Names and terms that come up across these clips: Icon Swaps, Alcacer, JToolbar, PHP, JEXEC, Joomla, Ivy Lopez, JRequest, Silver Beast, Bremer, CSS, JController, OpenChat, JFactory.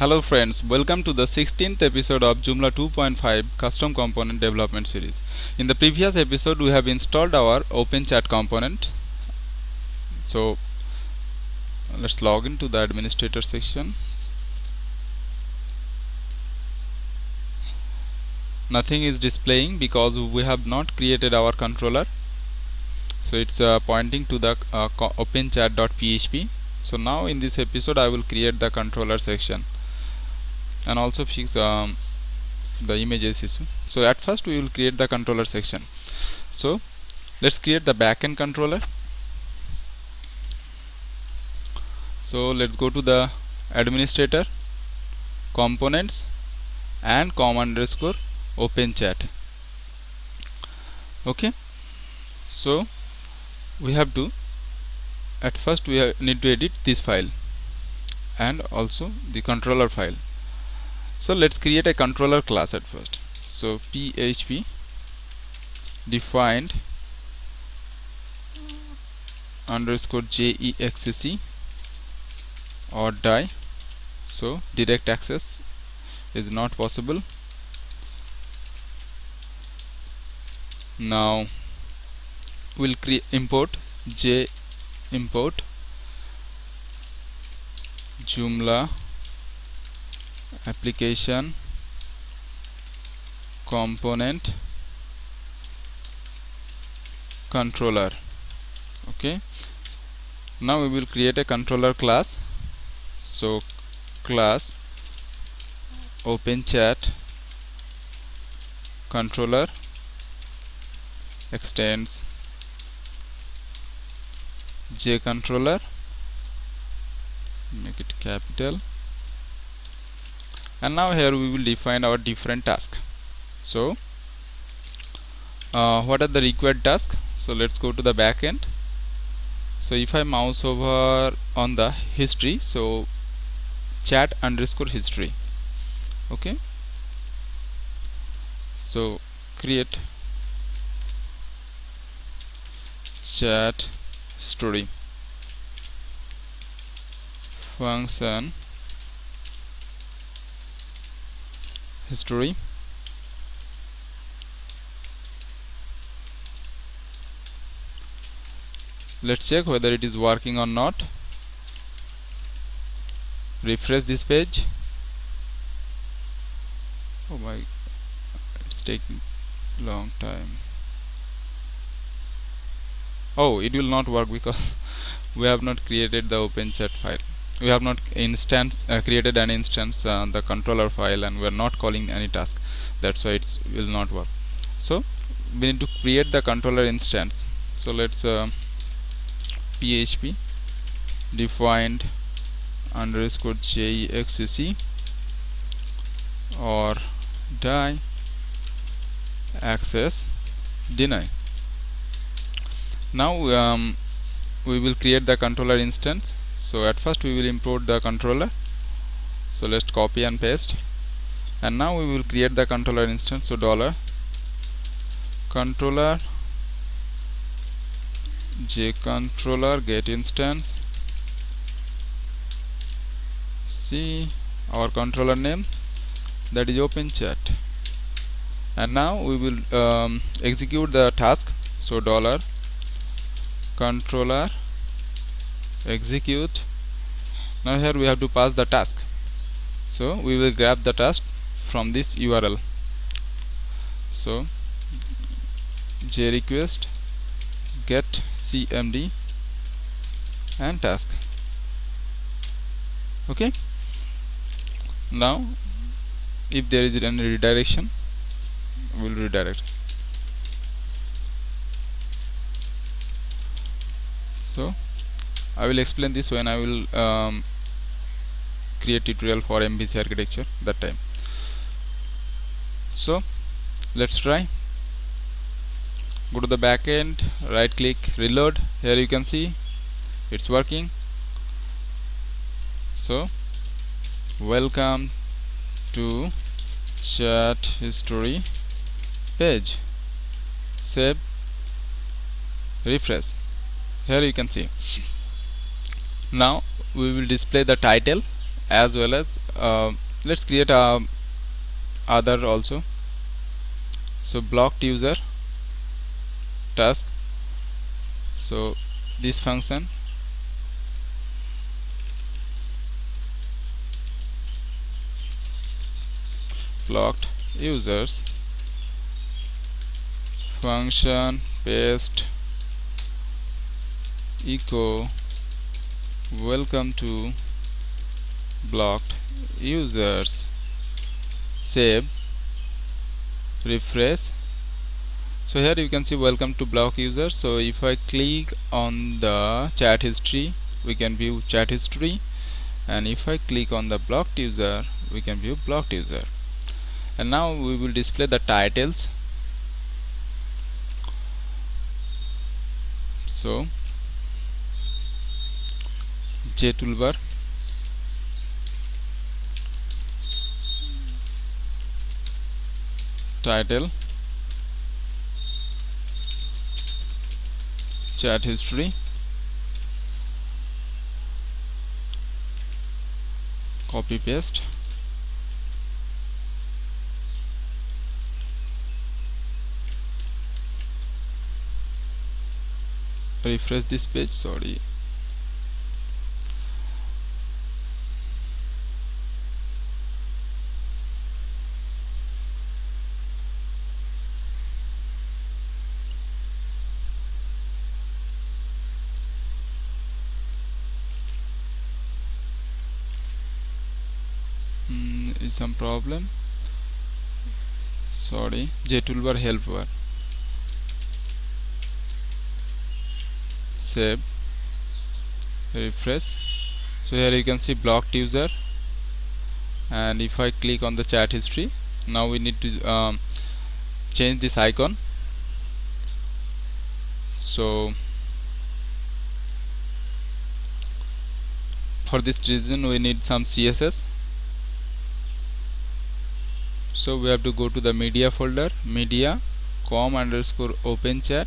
Hello friends, welcome to the 16th episode of Joomla 2.5 Custom Component Development Series. In the previous episode we have installed our OpenChat component. So let's log into the administrator section. Nothing is displaying because we have not created our controller. So it's pointing to the openchat.php. So now in this episode I will create the controller section and also fix the images issue. So at first we will create the controller section. So let's create the backend controller. So let's go to the administrator, components, and com_openchat. Okay, so we have to at first we need to edit this file and also the controller file. So let's create a controller class at first. So PHP defined _JEXEC or die. So direct access is not possible. Now we'll import Joomla application component controller. Okay, now we will create a controller class. So class OpenChat controller extends JController, make it capital, and now here we will define our different tasks. So what are the required tasks? So let's go to the backend. So if I mouse over on the history, so chat _ history. Okay, so create chat story function history . Let's check whether it is working or not. Refresh this page. Oh my, it's taking long time. Oh, it will not work because we have not created the OpenChat file. We have not created an instance on the controller file, and we are not calling any task. That's why it will not work. So we need to create the controller instance. So let's PHP defined _JEXEC or die access deny. Now we will create the controller instance. So at first we will import the controller. So let's copy and paste, and now we will create the controller instance. So $controller JController get instance. See our controller name, that is OpenChat, and now we will execute the task. So $controller execute. Now here we have to pass the task. So we will grab the task from this URL. So JRequest get cmd and task. Okay, now if there is any redirection, we will redirect. So I will explain this when I will create tutorial for MVC architecture that time. So let's try. Go to the backend, right click, reload. Here you can see it's working. So welcome to chat history page. Save, refresh. Here you can see now we will display the title as well as let's create a other also. So blocked user task, so this function, blocked users function, paste echo welcome to blocked users, save, refresh. So here you can see welcome to block user. So if I click on the chat history, we can view chat history, and if I click on the blocked user, we can view blocked user. And now we will display the titles. So JToolbar, title, chat history, copy paste, refresh this page, sorry. Is some problem, sorry. JToolbar helper, save, refresh. So here you can see blocked user, and if I click on the chat history, now we need to change this icon. So for this reason we need some CSS. So we have to go to the media folder, media com_openchat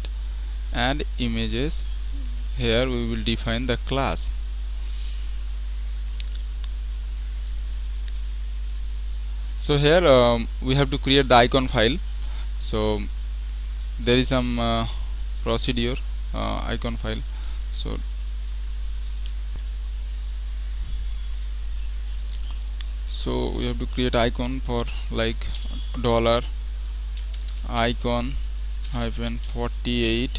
and images. Here we will define the class. So here we have to create the icon file. So there is some procedure, icon file. So we have to create icon for like dollar icon -48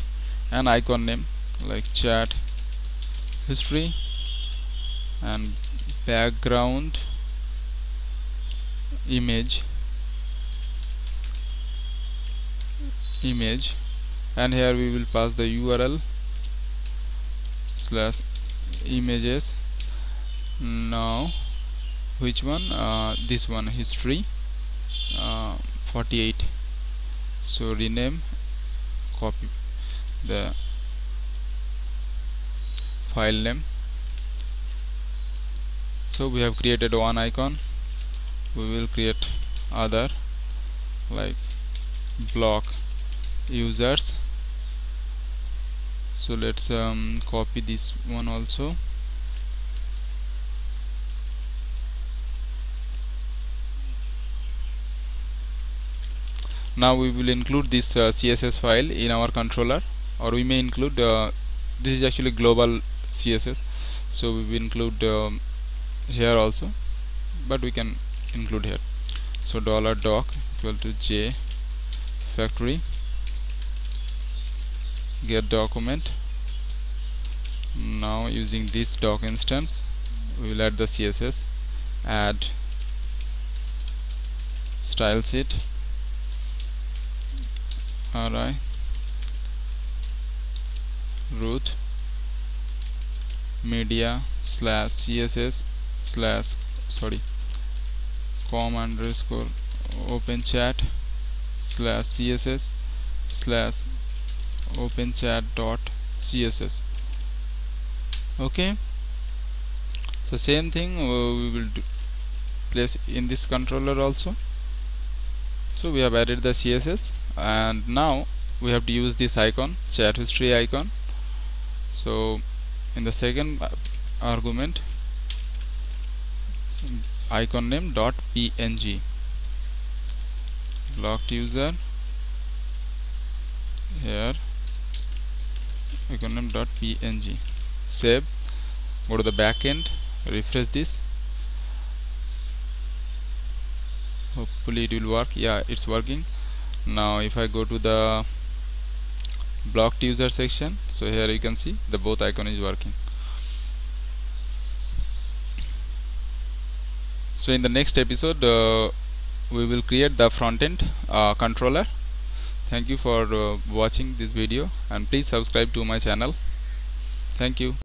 and icon name like chat history, and background image, and here we will pass the URL /images. Now which one? This one, history 48. So rename, copy the file name. So we have created one icon. We will create other like block users. So let's copy this one also. Now we will include this CSS file in our controller, or we may include this is actually global CSS, so we will include here also, but we can include here. So $doc equal to JFactory get document. Now using this doc instance, we will add the CSS, add style sheet. Alright, root media /com_openchat/css/openchat.css. Okay, so same thing we will place in this controller also. So we have added the CSS, and now we have to use this icon, chat history icon. So in the second argument, is icon name dot png. Logged user here icon name dot png. Save. Go to the back end. Refresh this. Hopefully it will work. Yeah, it's working. Now if I go to the blocked user section, so here you can see the both icon is working. So in the next episode we will create the front end controller. Thank you for watching this video, and please subscribe to my channel. Thank you.